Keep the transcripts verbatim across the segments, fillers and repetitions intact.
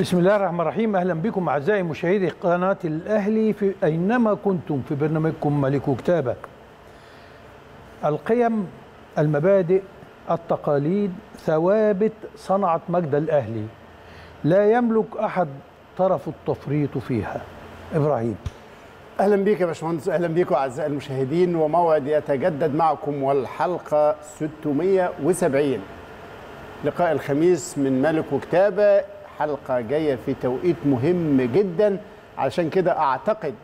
بسم الله الرحمن الرحيم. أهلا بكم أعزائي مشاهدي قناة الأهلي في أينما كنتم في برنامجكم ملك وكتابة. القيم، المبادئ، التقاليد، ثوابت صنعت مجد الأهلي لا يملك أحد طرف التفريط فيها. إبراهيم، أهلا بيك يا باشمهندس. أهلا بيكم أعزائي المشاهدين، وموعد يتجدد معكم والحلقة ستمائة وسبعين لقاء الخميس من ملك وكتابة. حلقة جاية في توقيت مهم جدا، علشان كده أعتقد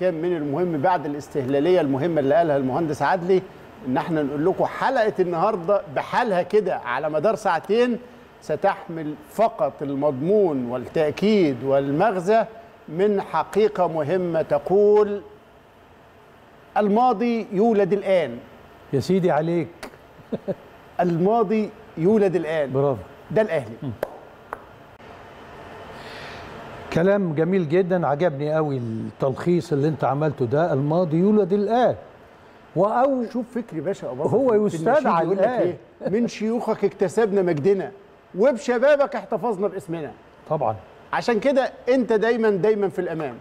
كان من المهم بعد الاستهلالية المهمة اللي قالها المهندس عدلي إن احنا نقول لكم حلقة النهاردة بحالها كده على مدار ساعتين ستحمل فقط المضمون والتأكيد والمغزى من حقيقة مهمة تقول: الماضي يولد الآن. يا سيدي عليك. الماضي يولد الآن. برافو، ده الأهلي. م. كلام جميل جدا، عجبني قوي التلخيص اللي انت عملته ده. الماضي يولد الآن، واو شوف فكري باشا ابو هو يستدعى الآن. من شيوخك اكتسبنا مجدنا، وبشبابك احتفظنا باسمنا. طبعا عشان كده انت دايما دايما في الامام.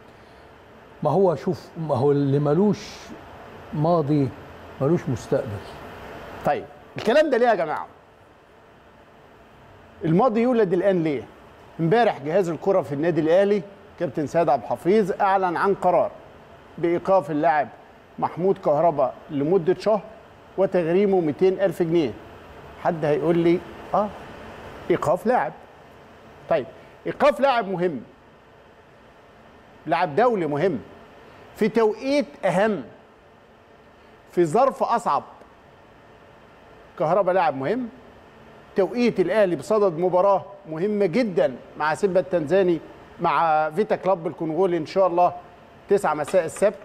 ما هو شوف، ما هو اللي ملوش ماضي ملوش مستقبل. طيب الكلام ده ليه يا جماعه؟ الماضي يولد الآن ليه؟ امبارح جهاز الكرة في النادي الأهلي كابتن سيد عبد الحفيظ أعلن عن قرار بإيقاف اللاعب محمود كهربا لمدة شهر وتغريمه مئتين ألف جنيه. حد هيقول لي آه إيقاف لاعب. طيب إيقاف لاعب مهم، لاعب دولي مهم، في توقيت أهم، في ظرف أصعب. كهربا لاعب مهم، توقيت الأهلي بصدد مباراة مهمة جدا مع سبا التنزاني، مع فيتا كلوب الكونغولي إن شاء الله تسعة مساء السبت،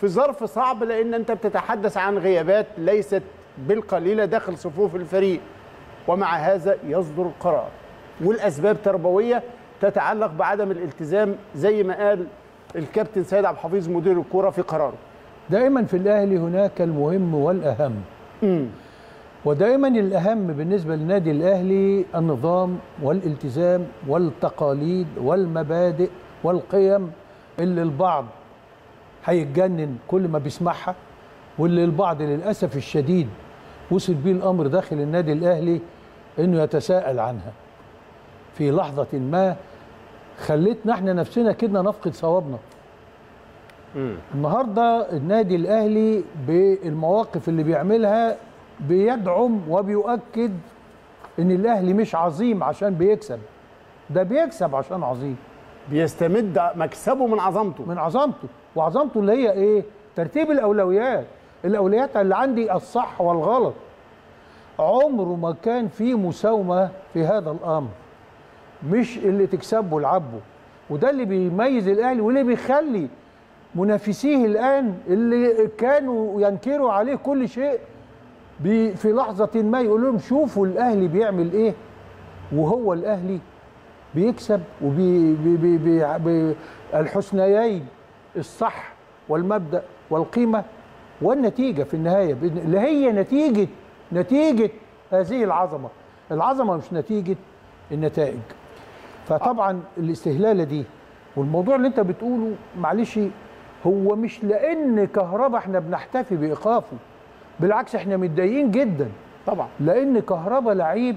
في ظرف صعب لأن أنت بتتحدث عن غيابات ليست بالقليلة داخل صفوف الفريق. ومع هذا يصدر القرار، والأسباب تربوية تتعلق بعدم الالتزام زي ما قال الكابتن سيد عبد الحفيظ مدير الكرة في قراره. دائما في الأهلي هناك المهم والأهم. امم ودائما الأهم بالنسبة للنادي الأهلي النظام والالتزام والتقاليد والمبادئ والقيم، اللي البعض هيتجنن كل ما بيسمعها، واللي البعض للأسف الشديد وصل بيه الأمر داخل النادي الأهلي إنه يتساءل عنها في لحظة ما، خلتنا احنا نفسنا كده نفقد صوابنا. النهاردة النادي الأهلي بالمواقف اللي بيعملها بيدعم وبيؤكد ان الاهلي مش عظيم عشان بيكسب، ده بيكسب عشان عظيم، بيستمد مكسبه من عظمته، من عظمته وعظمته اللي هي ايه؟ ترتيب الاولويات. الاولويات اللي عندي الصح والغلط. عمره ما كان في مساومه في هذا الامر، مش اللي تكسبه لعبه. وده اللي بيميز الاهلي، واللي بيخلي منافسيه الان اللي كانوا ينكروا عليه كل شيء في لحظة ما يقول لهم شوفوا الأهلي بيعمل إيه، وهو الأهلي بيكسب وبالحسنيين، الصح والمبدأ والقيمة والنتيجة في النهاية، اللي هي نتيجة نتيجة هذه العظمة. العظمة مش نتيجة النتائج. فطبعا الاستهلالة دي والموضوع اللي أنت بتقوله، معلش، هو مش لأن كهربا إحنا بنحتفي بإيقافه، بالعكس احنا متضايقين جدا طبعا، لان كهربا لعيب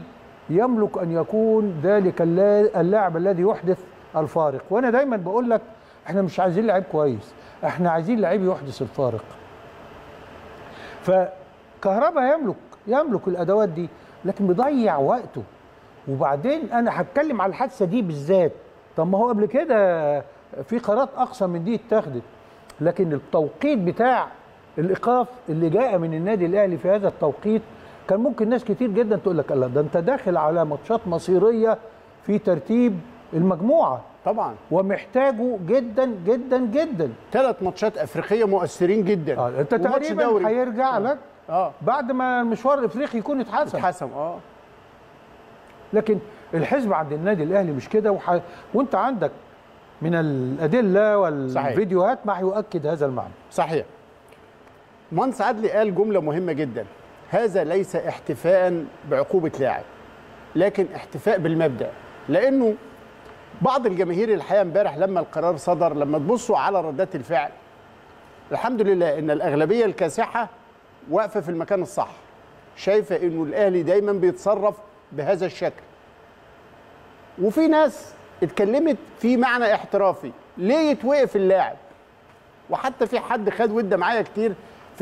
يملك ان يكون ذلك اللاعب الذي يحدث الفارق. وانا دايما بقول لك احنا مش عايزين لعيب كويس، احنا عايزين لعيب يحدث الفارق. فكهربا يملك يملك الادوات دي، لكن بيضيع وقته. وبعدين انا هتكلم على الحادثه دي بالذات. طب ما هو قبل كده في قرارات اقصى من دي اتخذت، لكن التوقيت بتاع الايقاف اللي جاء من النادي الاهلي في هذا التوقيت كان ممكن ناس كتير جدا تقول لك الله، ده انت داخل على ماتشات مصيريه في ترتيب المجموعه طبعا، ومحتاجه جدا جدا جدا. ثلاث ماتشات افريقيه مؤثرين جدا. آه. انت تقريبا هيرجع آه. لك آه. بعد ما المشوار الافريقي يكون اتحسم اتحسم اه لكن الحزب عند النادي الاهلي مش كده، وح... وانت عندك من الادله والفيديوهات ما هيؤكد هذا المعنى. صحيح. مهندس عدلي قال جملة مهمة جدا: هذا ليس احتفاء بعقوبة لاعب، لكن احتفاء بالمبدأ. لأنه بعض الجماهير الحقيقه امبارح لما القرار صدر، لما تبصوا على ردات الفعل، الحمد لله ان الاغلبيه الكاسحه واقفه في المكان الصح، شايفه انه الاهلي دايما بيتصرف بهذا الشكل. وفي ناس اتكلمت في معنى احترافي، ليه يتوقف اللاعب؟ وحتى في حد خد وده معايا كتير في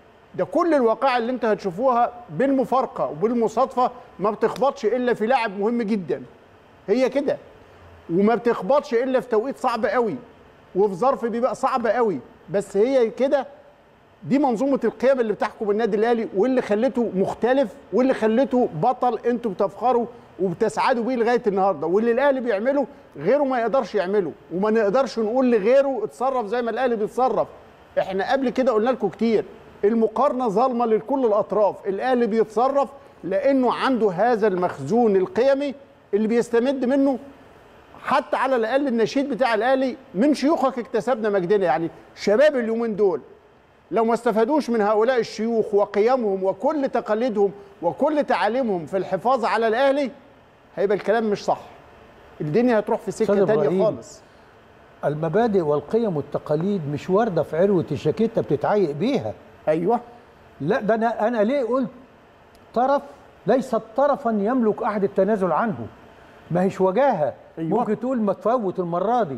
ده كل الواقع اللي انت هتشوفوها بالمفارقه وبالمصادفه ما بتخبطش الا في لاعب مهم جدا، هي كده، وما بتخبطش الا في توقيت صعب قوي وفي ظرف بيبقى صعب قوي، بس هي كده. دي منظومه القيم اللي بتحكم النادي الاهلي واللي خلته مختلف واللي خلته بطل انتوا بتفخروا وبتسعدوا بيه لغايه النهارده، واللي الاهلي بيعمله غيره ما يقدرش يعمله، وما نقدرش نقول لغيره اتصرف زي ما الاهلي بيتصرف. احنا قبل كده قلنا لكم كتير، المقارنه ظالمه لكل الاطراف، الاهلي بيتصرف لانه عنده هذا المخزون القيمي اللي بيستمد منه حتى على الاقل النشيد بتاع الاهلي من شيوخك اكتسبنا مجدنا، يعني شباب اليومين دول لو ما استفادوش من هؤلاء الشيوخ وقيمهم وكل تقاليدهم وكل تعاليمهم في الحفاظ على الاهلي هيبقى الكلام مش صح، الدنيا هتروح في سكه تانية خالص. المبادئ والقيم والتقاليد مش وارده في عروه الشاكيته بتتعيق بيها. ايوه، لا ده انا انا ليه قلت طرف ليست طرفا يملك احد التنازل عنه، ما هيش وجاهه. أيوة. ممكن تقول ما تفوت المره دي،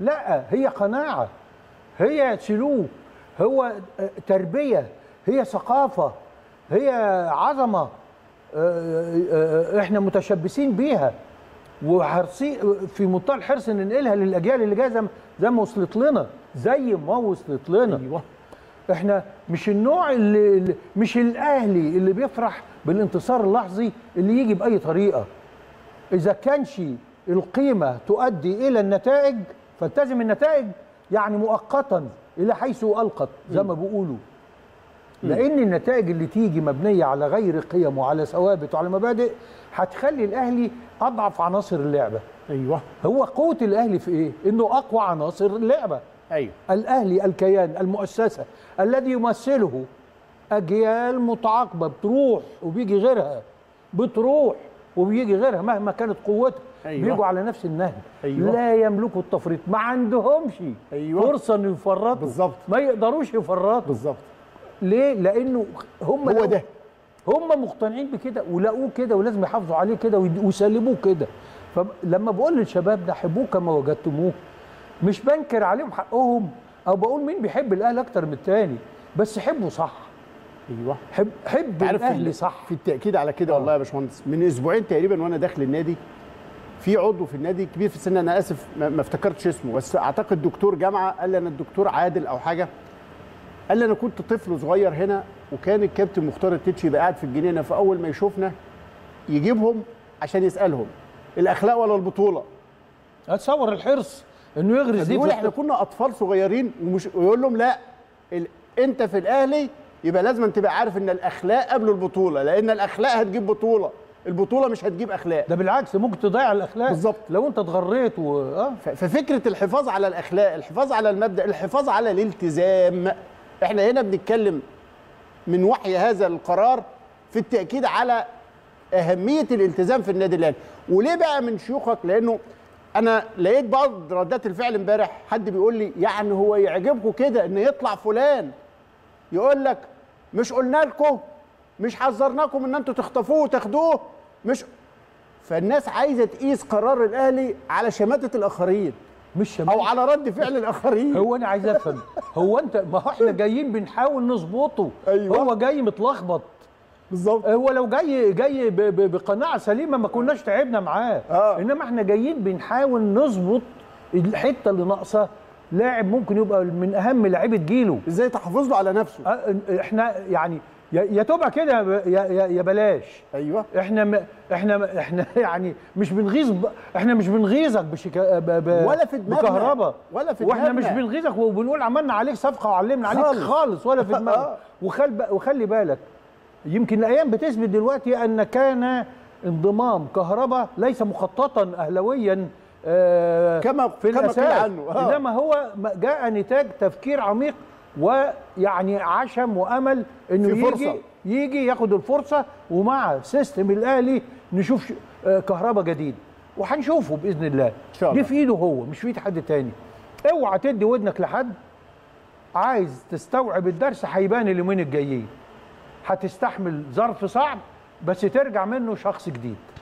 لا هي قناعه، هي سلوك، هو تربيه، هي ثقافه، هي عظمه احنا متشبثين بيها وحرصين في منتهى الحرص ان ننقلها للاجيال اللي جايه زي ما وصلت لنا، زي ما وصلت لنا. أيوة. احنا مش النوع اللي مش الاهلي اللي بيفرح بالانتصار اللحظي اللي يجي باي طريقه. اذا كانش القيمه تؤدي الى النتائج فالتزم النتائج، يعني مؤقتا الى حيث القت زي ما بيقولوا، لان النتائج اللي تيجي مبنيه على غير قيم وعلى ثوابت وعلى مبادئ هتخلي الاهلي اضعف عناصر اللعبه. ايوه، هو قوه الاهلي في ايه؟ انه اقوى عناصر اللعبه. أيوة. الأهلي الكيان المؤسسة الذي يمثله أجيال متعاقبة بتروح وبيجي غيرها، بتروح وبيجي غيرها مهما كانت قوتها. أيوة. بيجوا على نفس النهج. أيوة. لا يملكوا التفريط، ما عندهمش. أيوة. فرصة إن يفرطوا. بالظبط. ما يقدروش يفرطوا. بالظبط. ليه؟ لأنه هم هو ده، هم مقتنعين بكده ولقوه كده ولازم يحافظوا عليه كده ويسلموه كده. فلما بقول للشباب ده حبوه كما وجدتموه، مش بنكر عليهم حقهم او بقول مين بيحب الاهلي اكتر من التاني، بس حبه صح. ايوه، حب حب الاهلي صح. في التاكيد على كده. أوه. والله يا باشمهندس من اسبوعين تقريبا وانا داخل النادي، في عضو في النادي كبير في السن، انا اسف ما افتكرتش اسمه، بس اعتقد دكتور جامعه، قال لي انا الدكتور عادل او حاجه، قال لي انا كنت طفل صغير هنا وكان الكابتن مختار التتشي يبقى قاعد في الجنينه، فاول ما يشوفنا يجيبهم عشان يسالهم الاخلاق ولا البطوله. اتصور الحرص انه يغرز، يقول احنا كنا اطفال صغيرين ومش، ويقول لهم لا ال... انت في الاهلي يبقى لازم تبقى عارف ان الاخلاق قبل البطوله، لان الاخلاق هتجيب بطوله، البطوله مش هتجيب اخلاق، ده بالعكس ممكن تضيع الاخلاق. بالظبط، لو انت اتغريت و... اه ف... ففكره الحفاظ على الاخلاق، الحفاظ على المبدا، الحفاظ على الالتزام. احنا هنا بنتكلم من وحي هذا القرار في التاكيد على اهميه الالتزام في النادي الاهلي. وليه بقى من شيوخك؟ لانه أنا لقيت بعض ردات الفعل امبارح، حد بيقول لي يعني هو يعجبكم كده إن يطلع فلان يقول لك مش قلنا لكم، مش حذرناكم إن أنتوا تخطفوه وتاخدوه، مش. فالناس عايزة تقيس قرار الأهلي على شماتة الآخرين، مش شماتة، أو على رد فعل الآخرين. هو أنا عايز أفهم، هو أنت، ما هو إحنا جايين بنحاول نظبطه. أيوة. هو جاي متلخبط. بالظبط، هو لو جاي جاي بقناعه سليمه ما كناش تعبنا معاه. آه. انما احنا جايين بنحاول نظبط الحته اللي ناقصه، لاعب ممكن يبقى من اهم لاعيبه جيله، ازاي تحافظ له على نفسه. احنا يعني يا تبقى كده يا بلاش. ايوه احنا م... احنا م... احنا يعني مش بنغيظ ب... احنا مش بنغيظك بشك... ب... ب... ولا في دماغنا بكهربا ولا في دماغنا، واحنا مش بنغيظك وبنقول عملنا عليك صفقه وعلمنا عليك خالص, خالص ولا في دماغنا. وخل... وخلي بالك يمكن الايام بتثبت دلوقتي ان كان انضمام كهربا ليس مخططا اهلاويا آه كما في الاساس، انما هو جاء نتاج تفكير عميق ويعني عشم وامل انه يجي فرصة. يجي ياخد الفرصه ومع سيستم الاهلي نشوف كهربا جديد، وهنشوفه باذن الله. دي في ايده هو، مش في ايد حد تاني. اوعى تدي ودنك لحد. عايز تستوعب الدرس هيبان اليومين الجايين، هتستحمل ظرف صعب بس ترجع منه شخص جديد.